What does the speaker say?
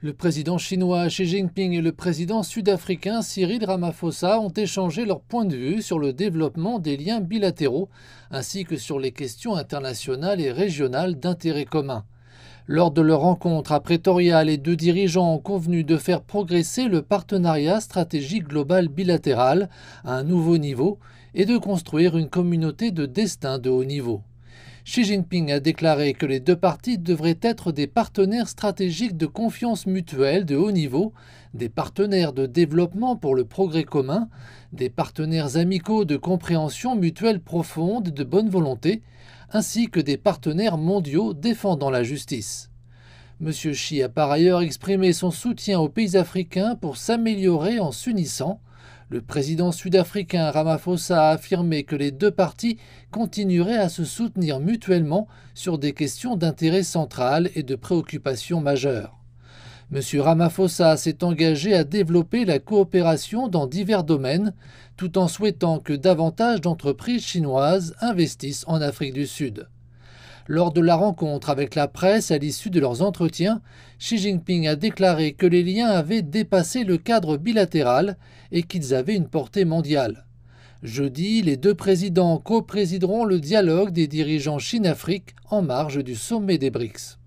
Le président chinois Xi Jinping et le président sud-africain Cyril Ramaphosa ont échangé leurs points de vue sur le développement des liens bilatéraux ainsi que sur les questions internationales et régionales d'intérêt commun. Lors de leur rencontre à Pretoria, les deux dirigeants ont convenu de faire progresser le partenariat stratégique global bilatéral à un nouveau niveau et de construire une communauté de destin de haut niveau. Xi Jinping a déclaré que les deux parties devraient être des partenaires stratégiques de confiance mutuelle de haut niveau, des partenaires de développement pour le progrès commun, des partenaires amicaux de compréhension mutuelle profonde et de bonne volonté, ainsi que des partenaires mondiaux défendant la justice. M. Xi a par ailleurs exprimé son soutien aux pays africains pour s'améliorer en s'unissant. Le président sud-africain Ramaphosa a affirmé que les deux parties continueraient à se soutenir mutuellement sur des questions d'intérêt central et de préoccupations majeures. M. Ramaphosa s'est engagé à développer la coopération dans divers domaines, tout en souhaitant que davantage d'entreprises chinoises investissent en Afrique du Sud. Lors de la rencontre avec la presse à l'issue de leurs entretiens, Xi Jinping a déclaré que les liens avaient dépassé le cadre bilatéral et qu'ils avaient une portée mondiale. Jeudi, les deux présidents coprésideront le dialogue des dirigeants Chine-Afrique en marge du sommet des BRICS.